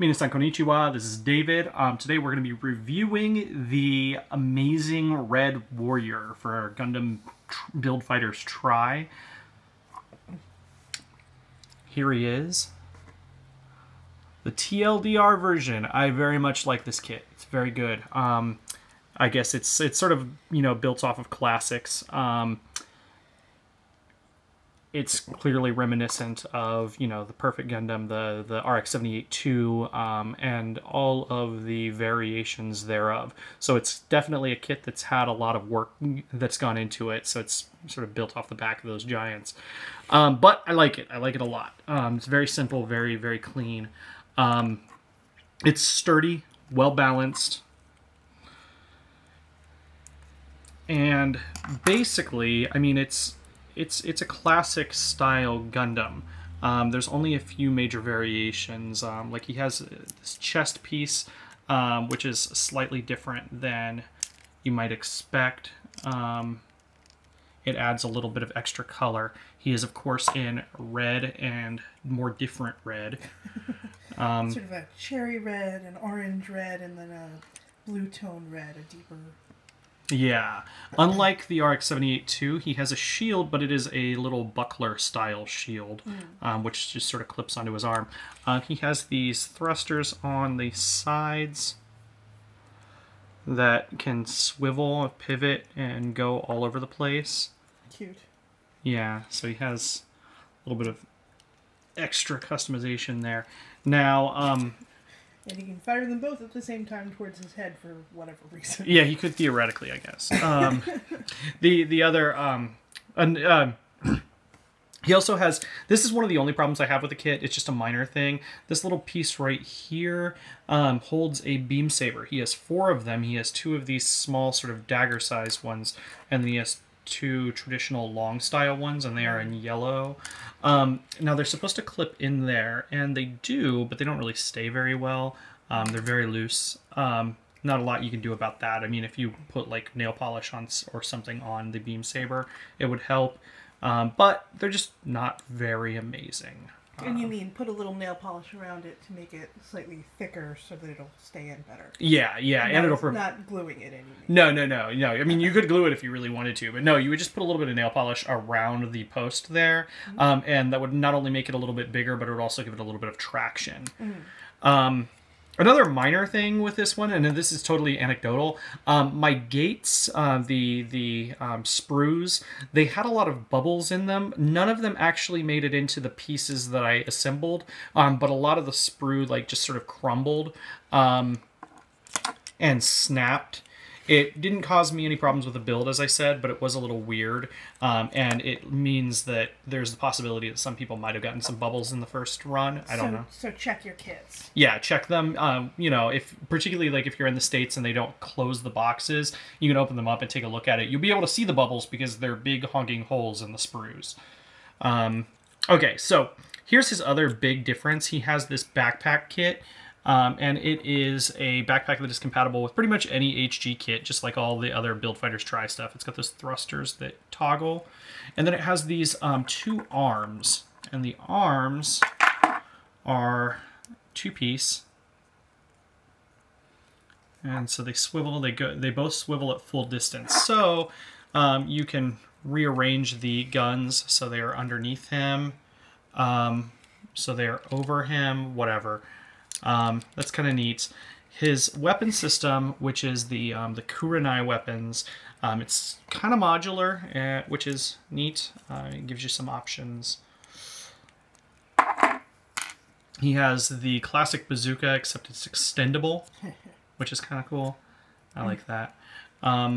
Minasan konnichiwa, this is David. Today we're going to be reviewing the Amazing Red Warrior for Gundam Build Fighters Try. Here he is. The TLDR version. I very much like this kit. It's very good. I guess it's sort of, you know, built off of classics. It's clearly reminiscent of, you know, the Perfect Gundam, the RX-78-2, and all of the variations thereof. So it's definitely a kit that's had a lot of work that's gone into it. So it's sort of built off the back of those giants. But I like it. I like it a lot. It's very simple, very, very clean. It's sturdy, well-balanced. And basically, I mean, it's a classic style Gundam. There's only a few major variations. Like he has this chest piece, which is slightly different than you might expect. It adds a little bit of extra color. He is, of course, in red and more different red. Sort of a cherry red, an orange red, and then a blue tone red, a deeper. Yeah. Unlike the RX-78-2, he has a shield, but it is a little buckler-style shield, which just sort of clips onto his arm. He has these thrusters on the sides that can swivel, pivot, and go all over the place. Cute. Yeah, so he has a little bit of extra customization there. Now, and he can fire them both at the same time towards his head for whatever reason. Yeah, he could theoretically, I guess. The other... he also has... This is one of the only problems I have with the kit. It's just a minor thing. This little piece right here holds a beam saber. He has four of them. He has two of these small sort of dagger-sized ones. And then he has two traditional long-style ones, and they are in yellow. Now, they're supposed to clip in there, and they do, but they don't really stay very well. They're very loose. Not a lot you can do about that. I mean, if you put, like, nail polish on or something on the beam saber, it would help. But they're just not very amazing. And you mean put a little nail polish around it to make it slightly thicker so that it'll stay in better. Yeah, yeah. And it'll not gluing it anymore. No. I mean, you could glue it if you really wanted to, but no, you would just put a little bit of nail polish around the post there, and that would not only make it a little bit bigger, but it would also give it a little bit of traction. Another minor thing with this one, and this is totally anecdotal, my gates, sprues, they had a lot of bubbles in them. None of them actually made it into the pieces that I assembled, but a lot of the sprue like just sort of crumbled and snapped. It didn't cause me any problems with the build, as I said, but it was a little weird, and it means that there's the possibility that some people might have gotten some bubbles in the first run. I don't know. So check your kits. Yeah, check them. You know, if particularly like if you're in the States and they don't close the boxes, you can open them up and take a look at it. You'll be able to see the bubbles because they're big honking holes in the sprues. Okay, so here's his other big difference. He has this backpack kit. And it is a backpack that is compatible with pretty much any HG kit, just like all the other Build Fighters Try stuff. It's got those thrusters that toggle. And then it has these two arms. And the arms are two-piece. And so they swivel, they both swivel at full distance. So you can rearrange the guns so they are underneath him, so they are over him, whatever. That's kind of neat. His weapon system, which is the Kurenai weapons, it's kind of modular, which is neat. It gives you some options. He has the classic bazooka, except it's extendable, which is kind of cool. I like that. And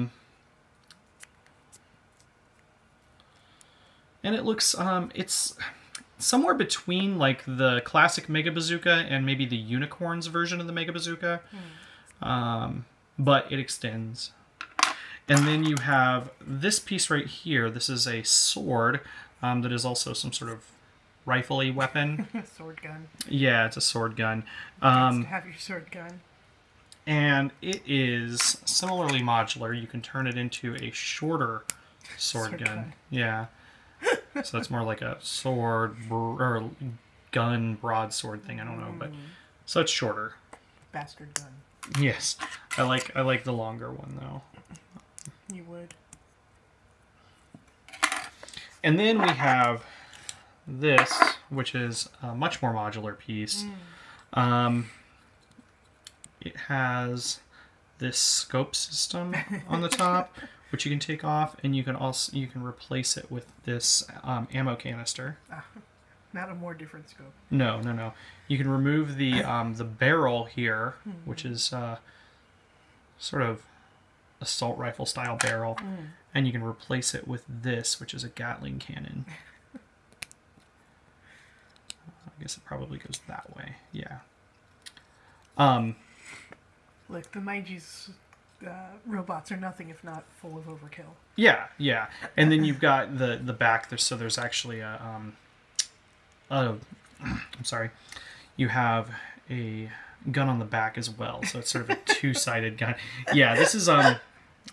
it looks, it's somewhere between like the classic Mega Bazooka and maybe the Unicorns version of the Mega Bazooka, but it extends. And then you have this piece right here. This is a sword that is also some sort of rifle-y weapon. Sword gun. Yeah, it's a sword gun. Nice to have your sword gun. And it is similarly modular. You can turn it into a shorter sword gun. Yeah. So it's more like a sword or gun broadsword thing. I don't know, but So it's shorter. Bastard gun. Yes. I like the longer one though. You would. And then we have this, which is a much more modular piece. Mm. It has this scope system on the top, which you can take off, and you can also replace it with this ammo canister. Not a more different scope. No, no, no. You can remove the barrel here, mm. which is sort of assault rifle style barrel, mm. and you can replace it with this, which is a Gatling cannon. I guess it probably goes that way. Yeah. Look, the Meiji's robots are nothing if not full of overkill. Yeah, yeah. And then you've got the back. There's, so there's actually a... I'm sorry. You have a gun on the back as well. So it's sort of a two-sided gun. Yeah, this is...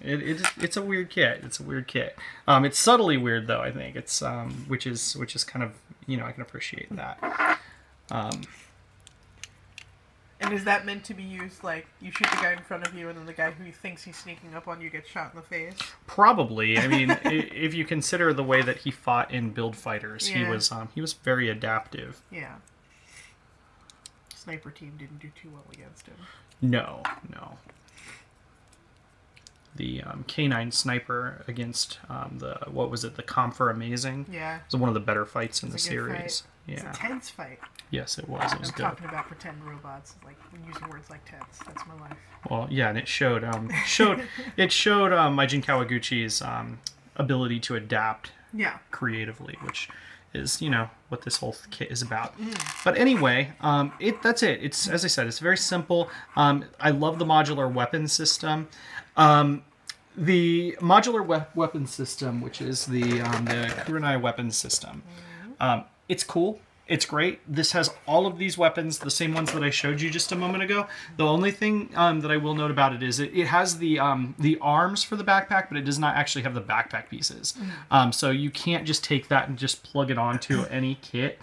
It's a weird kit. It's a weird kit. It's subtly weird, though, I think. It's which is kind of, you know, I can appreciate that. And is that meant to be used like you shoot the guy in front of you, and then the guy who thinks he's sneaking up on you gets shot in the face? Probably. I mean, if you consider the way that he fought in Build Fighters, yeah. he was very adaptive. Yeah. Sniper team didn't do too well against him. No, no. The K9 sniper against the, what was it, the Comfer Amazing? Yeah. It was one of the better fights in the series. Fight. Yeah. It's a tense fight. Yes, it was. It was good. I'm talking about pretend robots, like using words like tense. That's my life. Well, yeah, and it showed. It showed Meijin Kawaguchi's ability to adapt. Yeah. Creatively, which is, you know, what this whole kit is about. Mm. But anyway, that's it. It's, as I said, it's very simple. I love the modular weapon system. The modular weapon system, which is the Kurenai weapon system. It's cool. It's great. This has all of these weapons, the same ones that I showed you just a moment ago. The only thing that I will note about it is it has the arms for the backpack, but it does not actually have the backpack pieces. So you can't just take that and just plug it onto any kit.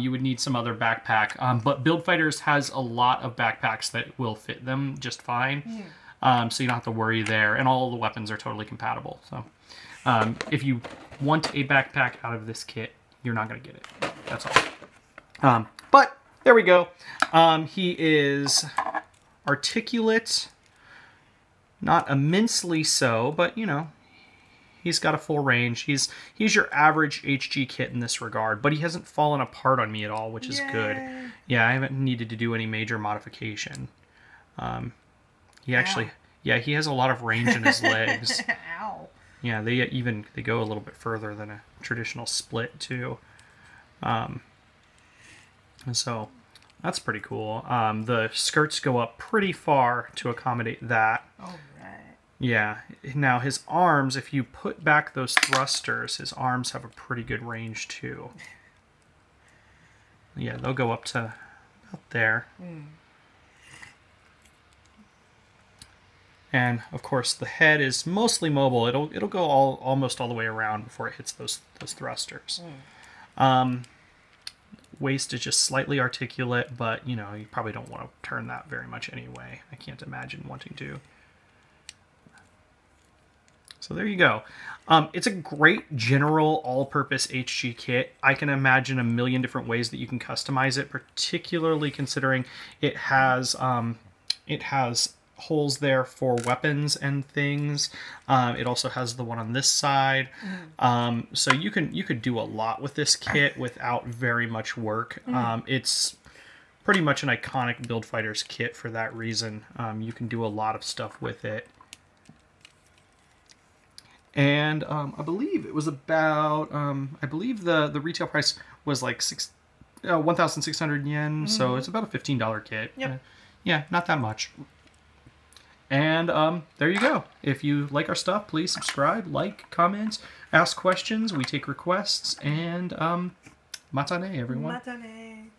You would need some other backpack. But Build Fighters has a lot of backpacks that will fit them just fine. Yeah. So you don't have to worry there. And all the weapons are totally compatible. So if you want a backpack out of this kit, you're not going to get it. That's all. But there we go. He is articulate. Not immensely so, but, you know, he's got a full range. He's your average HG kit in this regard, but he hasn't fallen apart on me at all, which is Yay. Good. Yeah, I haven't needed to do any major modification. He has a lot of range in his legs. Ow. Yeah, they go a little bit further than a traditional split too, and so that's pretty cool. The skirts go up pretty far to accommodate that. All right. Yeah. Now his arms, if you put back those thrusters, his arms have a pretty good range too. Yeah, they'll go up to about there. Mm. And of course, the head is mostly mobile. It'll go almost all the way around before it hits those thrusters. Mm. Waist is just slightly articulate, but you know you probably don't want to turn that very much anyway. I can't imagine wanting to. So there you go. It's a great general all-purpose HG kit. I can imagine a million different ways that you can customize it, particularly considering it has holes there for weapons and things. It also has the one on this side. So you could do a lot with this kit without very much work. It's pretty much an iconic Build Fighters kit for that reason. You can do a lot of stuff with it. And I believe it was about I believe the retail price was like 1,600 yen. Mm. So it's about a $15 kit. Yep. Yeah, not that much. And there you go. If you like our stuff, please subscribe, like, comment, ask questions. We take requests. And matane, everyone. Matane.